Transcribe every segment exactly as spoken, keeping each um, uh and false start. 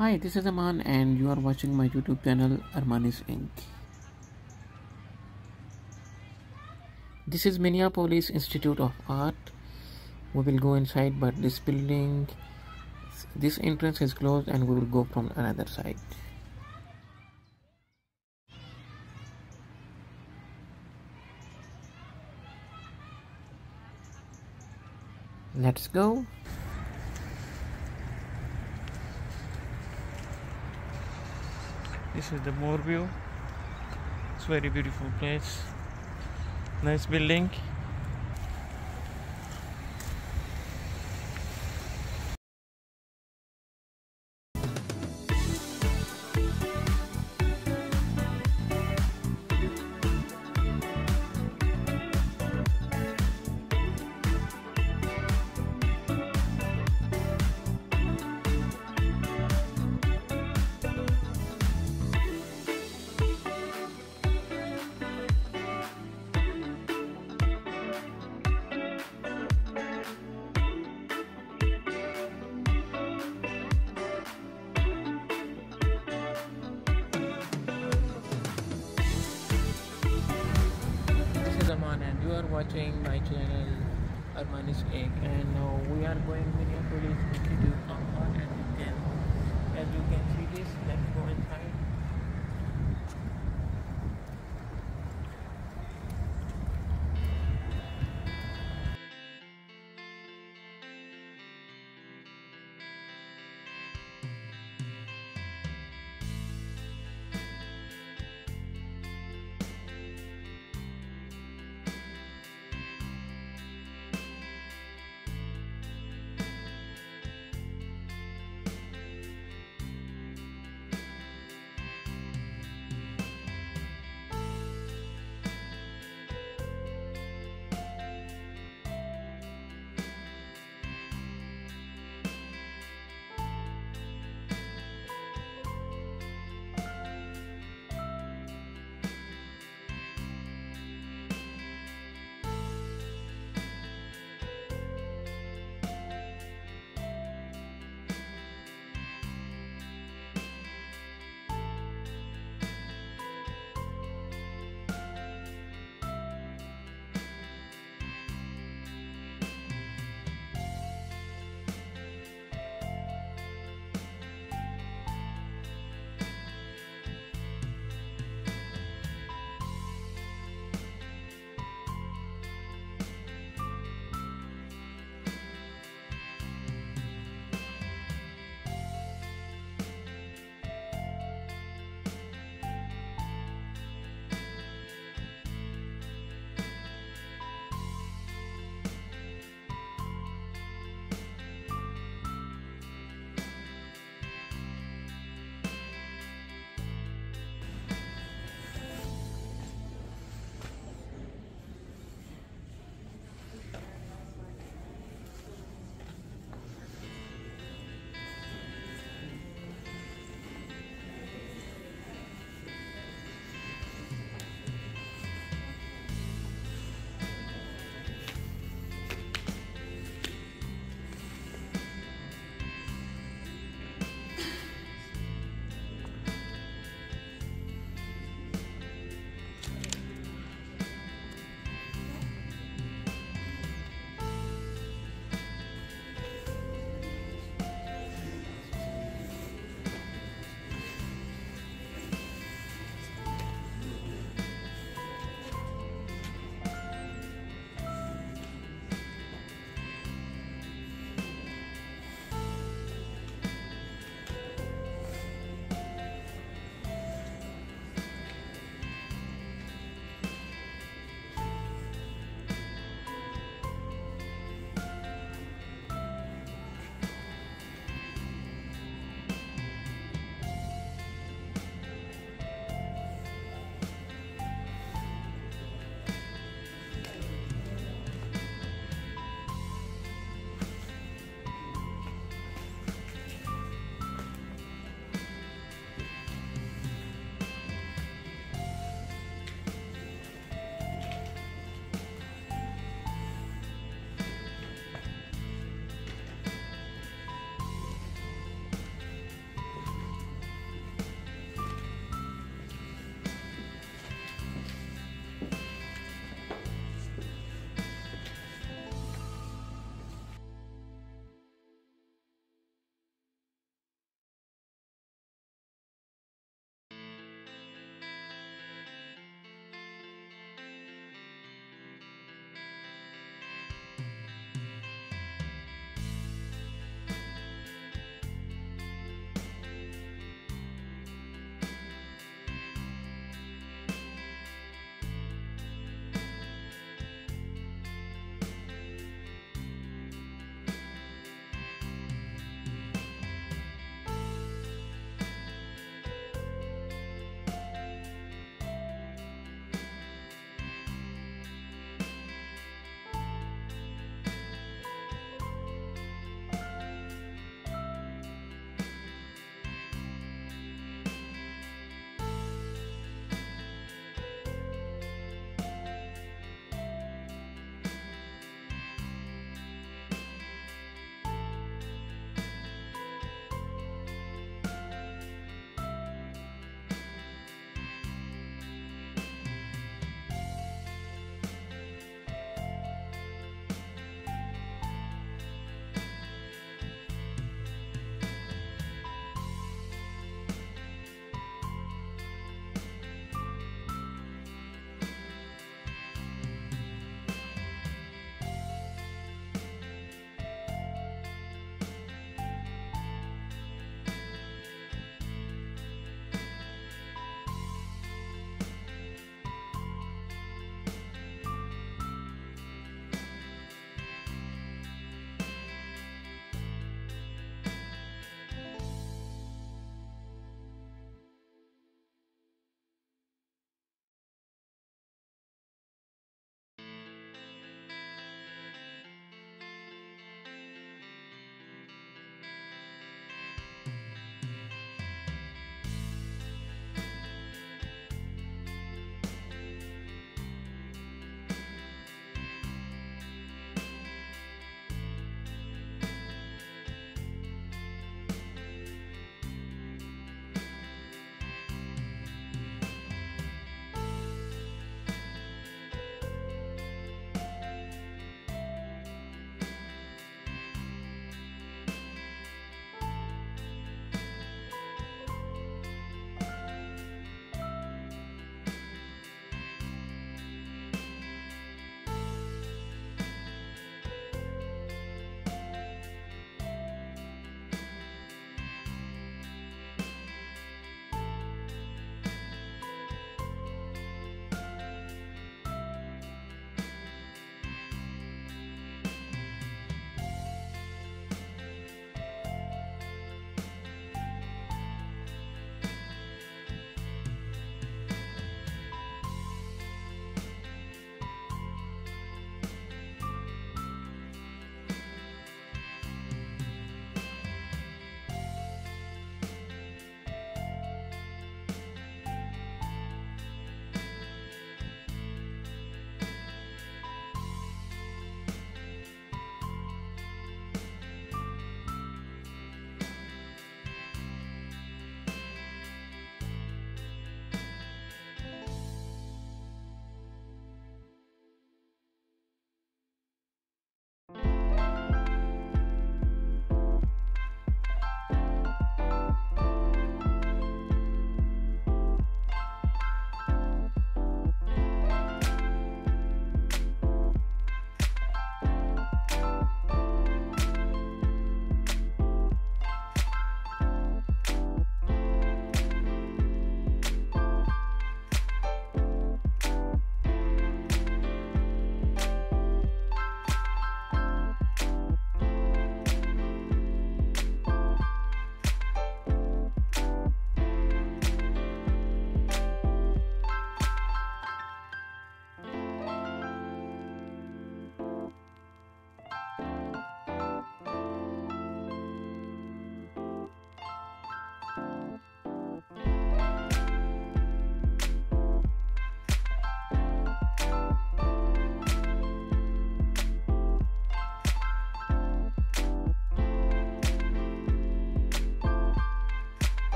Hi, this is Aman and you are watching my YouTube channel Armanis Incorporated. This is Minneapolis Institute of Art. We will go inside, but this building, this entrance is closed and we will go from another side. Let's go. This is the Moore view. It's a very beautiful place. Nice building. And you are watching my channel Armani's Egg, and now we are going to Minneapolis Institute of Art, and you can, as you can see this, let's go inside.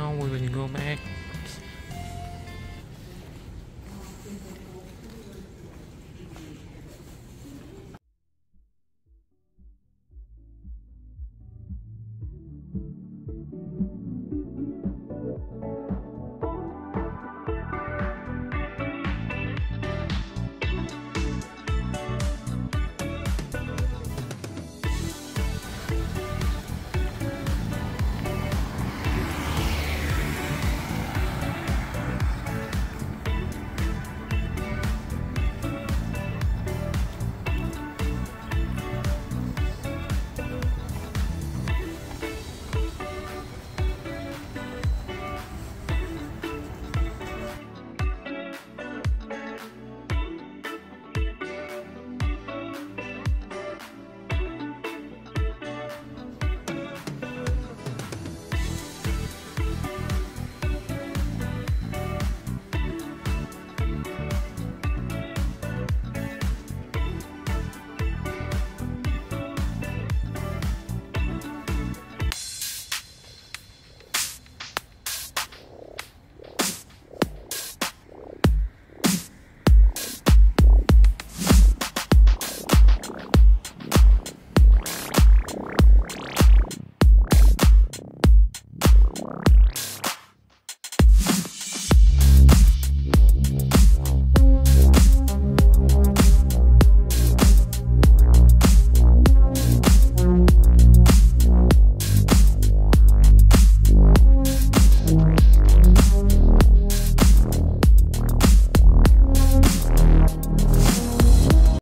now we're gonna go back